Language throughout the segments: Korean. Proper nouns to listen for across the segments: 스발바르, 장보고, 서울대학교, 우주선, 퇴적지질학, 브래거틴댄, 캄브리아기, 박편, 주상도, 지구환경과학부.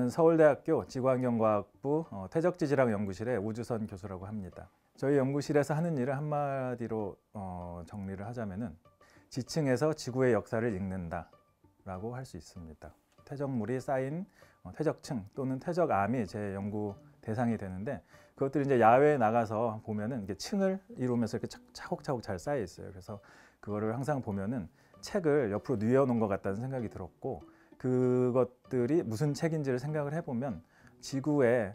저는 서울대학교 지구환경과학부 퇴적지질학연구실의 우주선 교수라고 합니다. 저희 연구실에서 하는 일을 한마디로 정리를 하자면은 지층에서 지구의 역사를 읽는다라고 할 수 있습니다. 퇴적물이 쌓인 퇴적층 또는 퇴적암이 제 연구 대상이 되는데 그것들이 이제 야외에 나가서 보면은 이게 층을 이루면서 이렇게 차곡차곡 잘 쌓여 있어요. 그래서 그거를 항상 보면은 책을 옆으로 뉘어 놓은 것 같다는 생각이 들었고 그것들이 무슨 책인지를 생각을 해보면 지구의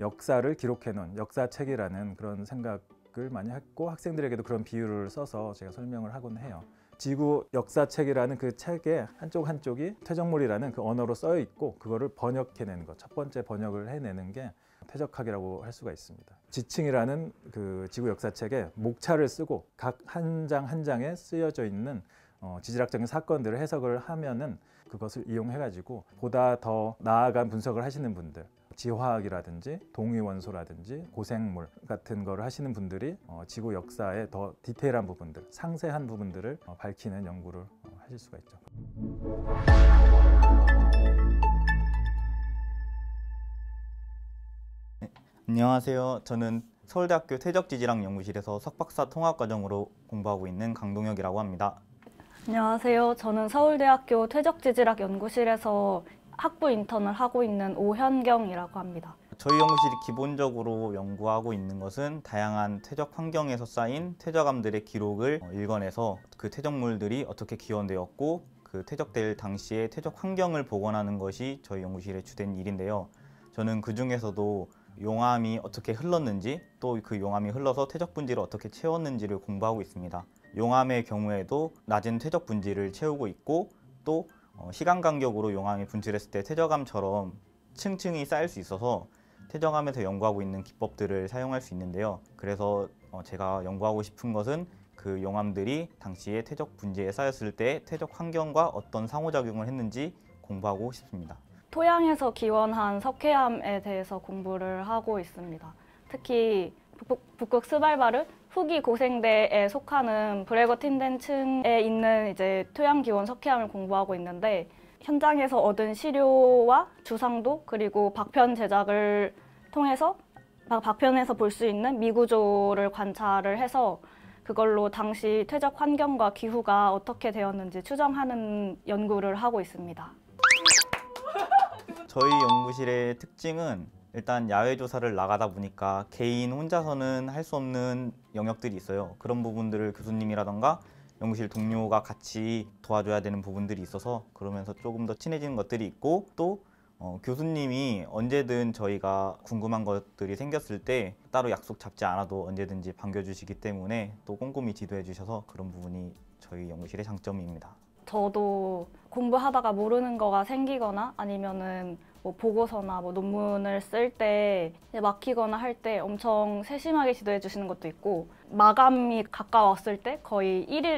역사를 기록해 놓은 역사책이라는 그런 생각을 많이 했고 학생들에게도 그런 비유를 써서 제가 설명을 하곤 해요. 지구 역사책이라는 그 책의 한쪽이 퇴적물이라는 그 언어로 써 있고 그거를 번역해내는 것, 첫 번째 번역을 해내는 게 퇴적학이라고 할 수가 있습니다. 지층이라는 그 지구 역사책에 목차를 쓰고 각 한 장 한 장에 쓰여져 있는 지질학적인 사건들을 해석을 하면은 그것을 이용해가지고 보다 더 나아간 분석을 하시는 분들, 지화학이라든지 동위원소라든지 고생물 같은 걸 하시는 분들이 지구 역사의 더 디테일한 부분들, 상세한 부분들을 밝히는 연구를 하실 수가 있죠. 네, 안녕하세요. 저는 서울대학교 퇴적지질학 연구실에서 석박사 통합과정으로 공부하고 있는 강동혁이라고 합니다. 안녕하세요. 저는 서울대학교 퇴적지질학 연구실에서 학부 인턴을 하고 있는 오현경이라고 합니다. 저희 연구실이 기본적으로 연구하고 있는 것은 다양한 퇴적 환경에서 쌓인 퇴적암들의 기록을 읽어내서 그 퇴적물들이 어떻게 기원되었고 그 퇴적될 당시의 퇴적 환경을 복원하는 것이 저희 연구실의 주된 일인데요. 저는 그 중에서도 용암이 어떻게 흘렀는지 또 그 용암이 흘러서 퇴적 분지를 어떻게 채웠는지를 공부하고 있습니다. 용암의 경우에도 낮은 퇴적 분지를 채우고 있고 또 시간 간격으로 용암이 분출했을 때 퇴적암처럼 층층이 쌓일 수 있어서 퇴적암에서 연구하고 있는 기법들을 사용할 수 있는데요. 그래서 제가 연구하고 싶은 것은 그 용암들이 당시에 퇴적 분지에 쌓였을 때 퇴적 환경과 어떤 상호작용을 했는지 공부하고 싶습니다. 토양에서 기원한 석회암에 대해서 공부를 하고 있습니다. 특히 북극 스발바르 후기 고생대에 속하는 브래거틴댄 층에 있는 이제 토양기원 석회암을 공부하고 있는데 현장에서 얻은 시료와 주상도 그리고 박편 제작을 통해서 박편에서 볼 수 있는 미구조를 관찰을 해서 그걸로 당시 퇴적 환경과 기후가 어떻게 되었는지 추정하는 연구를 하고 있습니다. 저희 연구실의 특징은 일단 야외 조사를 나가다 보니까 개인 혼자서는 할 수 없는 영역들이 있어요. 그런 부분들을 교수님이라던가 연구실 동료가 같이 도와줘야 되는 부분들이 있어서 그러면서 조금 더 친해지는 것들이 있고 또 교수님이 언제든 저희가 궁금한 것들이 생겼을 때 따로 약속 잡지 않아도 언제든지 반겨주시기 때문에 또 꼼꼼히 지도해 주셔서 그런 부분이 저희 연구실의 장점입니다. 저도 공부하다가 모르는 거가 생기거나 아니면은 뭐 보고서나 뭐 논문을 쓸 때 막히거나 할 때 엄청 세심하게 지도해 주시는 것도 있고 마감이 가까웠을 때 거의 1일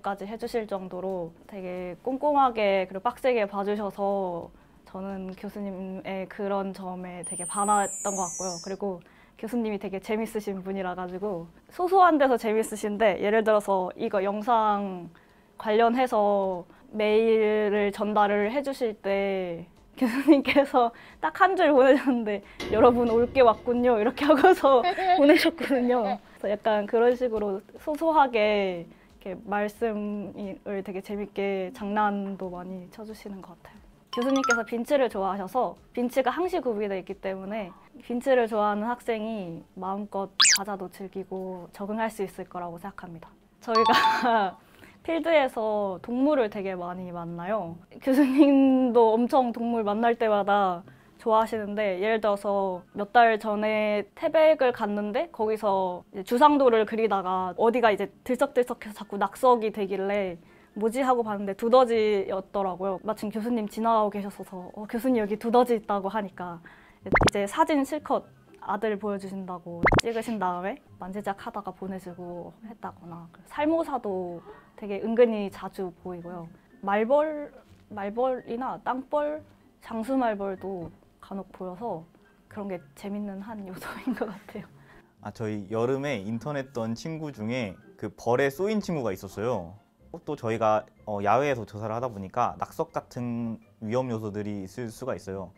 1면담까지 해주실 정도로 되게 꼼꼼하게 그리고 빡세게 봐주셔서 저는 교수님의 그런 점에 되게 반했던 것 같고요. 그리고 교수님이 되게 재밌으신 분이라 가지고 소소한 데서 재밌으신데 예를 들어서 이거 영상 관련해서 메일을 전달을 해주실 때 교수님께서 딱 한 줄 보내셨는데 여러분 올 게 왔군요 이렇게 하고서 보내셨거든요. 그래서 약간 그런 식으로 소소하게 이렇게 말씀을 되게 재밌게 장난도 많이 쳐주시는 것 같아요. 교수님께서 빈츠를 좋아하셔서 빈츠가 항시 구비되어 있기 때문에 빈츠를 좋아하는 학생이 마음껏 과자도 즐기고 적응할 수 있을 거라고 생각합니다. 저희가 필드에서 동물을 되게 많이 만나요. 교수님도 엄청 동물 만날 때마다 좋아하시는데 예를 들어서 몇 달 전에 태백을 갔는데 거기서 주상도를 그리다가 어디가 이제 들썩들썩해서 자꾸 낙석이 되길래 뭐지 하고 봤는데 두더지였더라고요. 마침 교수님 지나가고 계셔서 교수님 여기 두더지 있다고 하니까 이제 사진 실컷 아들 보여주신다고 찍으신 다음에 만지작하다가 보내주고 했다거나 살모사도 되게 은근히 자주 보이고요. 말벌이나 땅벌, 장수말벌도 간혹 보여서 그런 게 재밌는 한 요소인 것 같아요. 저희 여름에 인턴했던 친구 중에 그 벌에 쏘인 친구가 있었어요. 또 저희가 야외에서 조사를 하다 보니까 낙석 같은 위험 요소들이 있을 수가 있어요.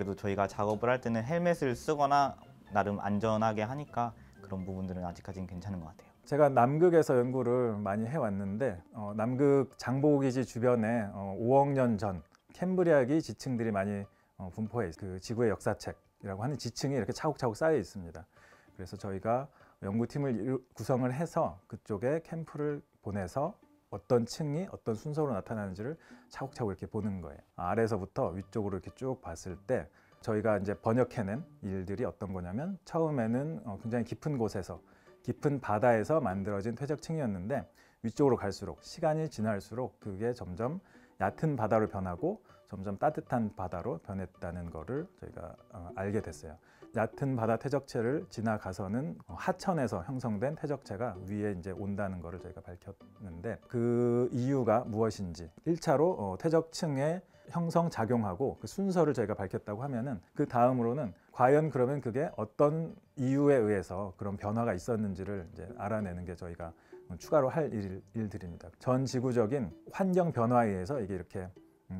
그래도 저희가 작업을 할 때는 헬멧을 쓰거나 나름 안전하게 하니까 그런 부분들은 아직까지는 괜찮은 것 같아요. 제가 남극에서 연구를 많이 해왔는데 남극 장보고 기지 주변에 5억 년 전 캄브리아기 지층들이 많이 분포해 있어요. 그 지구의 역사책이라고 하는 지층이 이렇게 차곡차곡 쌓여 있습니다. 그래서 저희가 연구팀을 구성을 해서 그쪽에 캠프를 보내서 어떤 층이 어떤 순서로 나타나는지를 차곡차곡 이렇게 보는 거예요. 아래서부터 위쪽으로 이렇게 쭉 봤을 때 저희가 이제 번역해낸 일들이 어떤 거냐면, 처음에는 굉장히 깊은 곳에서, 깊은 바다에서 만들어진 퇴적층이었는데 위쪽으로 갈수록, 시간이 지날수록 그게 점점 얕은 바다로 변하고 점점 따뜻한 바다로 변했다는 거를 저희가 알게 됐어요. 얕은 바다 퇴적체를 지나가서는 하천에서 형성된 퇴적체가 위에 이제 온다는 거를 저희가 밝혔는데, 그 이유가 무엇인지 1차로 퇴적층에 형성작용하고 그 순서를 저희가 밝혔다고 하면은, 그 다음으로는 과연 그러면 그게 어떤 이유에 의해서 그런 변화가 있었는지를 이제 알아내는 게 저희가 추가로 할 일들입니다. 전 지구적인 환경 변화에 의해서 이게 이렇게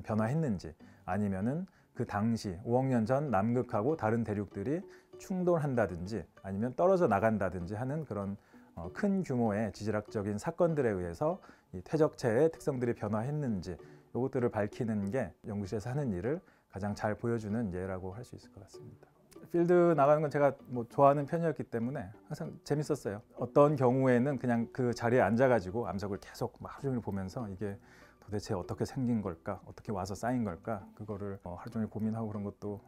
변화했는지, 아니면은 그 당시 5억 년 전 남극하고 다른 대륙들이 충돌한다든지 아니면 떨어져 나간다든지 하는 그런 큰 규모의 지질학적인 사건들에 의해서 이 퇴적체의 특성들이 변화했는지, 이것들을 밝히는 게 연구실에서 하는 일을 가장 잘 보여주는 예라고 할 수 있을 것 같습니다. 필드 나가는 건 제가 좋아하는 편이었기 때문에 항상 재밌었어요. 어떤 경우에는 그냥 그 자리에 앉아가지고 암석을 계속 막 하루 종일 보면서 이게 도대체 어떻게 생긴 걸까, 어떻게 와서 쌓인 걸까, 그거를 하루 종일 고민하고 그런 것도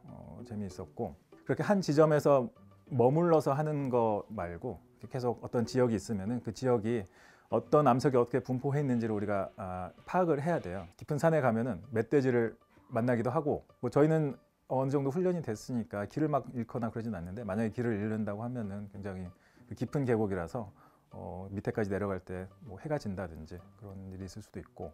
재미있었고, 그렇게 한 지점에서 머물러서 하는 거 말고 계속 어떤 지역이 있으면은 그 지역이 어떤 암석이 어떻게 분포해 있는지를 우리가 파악을 해야 돼요. 깊은 산에 가면은 멧돼지를 만나기도 하고, 뭐 저희는 어느 정도 훈련이 됐으니까 길을 막 잃거나 그러진 않는데, 만약에 길을 잃는다고 하면은 굉장히 깊은 계곡이라서 밑에까지 내려갈 때 뭐 해가 진다든지 그런 일이 있을 수도 있고,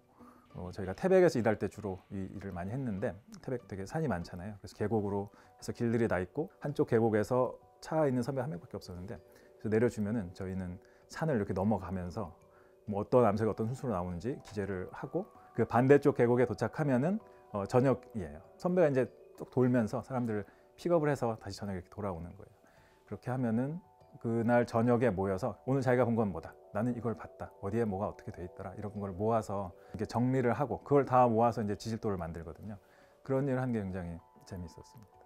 저희가 태백에서 일할 때 주로 이 일을 많이 했는데, 태백 되게 산이 많잖아요. 그래서 계곡으로 해서 길들이 나 있고, 한쪽 계곡에서 차 있는 선배 한 명밖에 없었는데, 그래서 내려주면은 저희는 산을 이렇게 넘어가면서 뭐 어떤 암석이 어떤 순서로 나오는지 기재를 하고, 그 반대쪽 계곡에 도착하면은 저녁이에요. 선배가 이제 쭉 돌면서 사람들을 픽업을 해서 다시 저녁에 이렇게 돌아오는 거예요. 그렇게 하면은 그날 저녁에 모여서 오늘 자기가 본 건 뭐다, 나는 이걸 봤다, 어디에 뭐가 어떻게 돼 있더라, 이런 걸 모아서 이렇게 정리를 하고, 그걸 다 모아서 이제 지질도를 만들거든요. 그런 일을 한 게 굉장히 재미있었습니다.